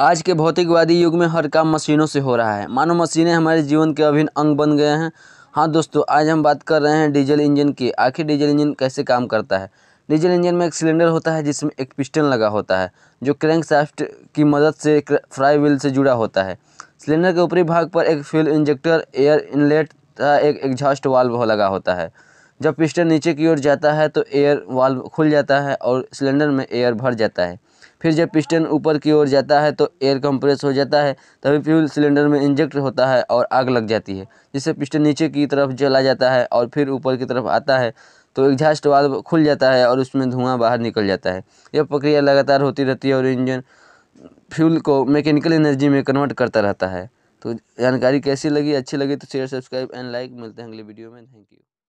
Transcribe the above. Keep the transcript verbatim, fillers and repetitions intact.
आज के भौतिकवादी युग में हर काम मशीनों से हो रहा है। मानो मशीनें हमारे जीवन के अभिन्न अंग बन गए हैं। हाँ दोस्तों, आज हम बात कर रहे हैं डीजल इंजन की। आखिर डीजल इंजन कैसे काम करता है? डीजल इंजन में एक सिलेंडर होता है जिसमें एक पिस्टन लगा होता है जो क्रैंकशाफ्ट की मदद से फ्लाई व्हील से जुड़ा होता है। सिलेंडर के ऊपरी भाग पर एक फ्यूल इंजेक्टर, एयर इनलेट तथा एक एग्जॉस्ट वाल्व लगा होता है। जब पिस्टन नीचे की ओर जाता है तो एयर वाल्व खुल जाता है और सिलेंडर में एयर भर जाता है। फिर जब पिस्टन ऊपर की ओर जाता है तो एयर कंप्रेस हो जाता है, तभी फ्यूल सिलेंडर में इंजेक्ट होता है और आग लग जाती है, जिससे पिस्टन नीचे की तरफ जला जाता है और फिर ऊपर की तरफ आता है तो एग्जॉस्ट वाल्व खुल जाता है और उसमें धुआं बाहर निकल जाता है। यह प्रक्रिया लगातार होती रहती है और इंजन फ्यूल को मैकेनिकल एनर्जी में कन्वर्ट करता रहता है। तो जानकारी कैसी लगी? अच्छी लगी तो शेयर, सब्सक्राइब एंड लाइक। मिलते हैं अगले वीडियो में। Thank you.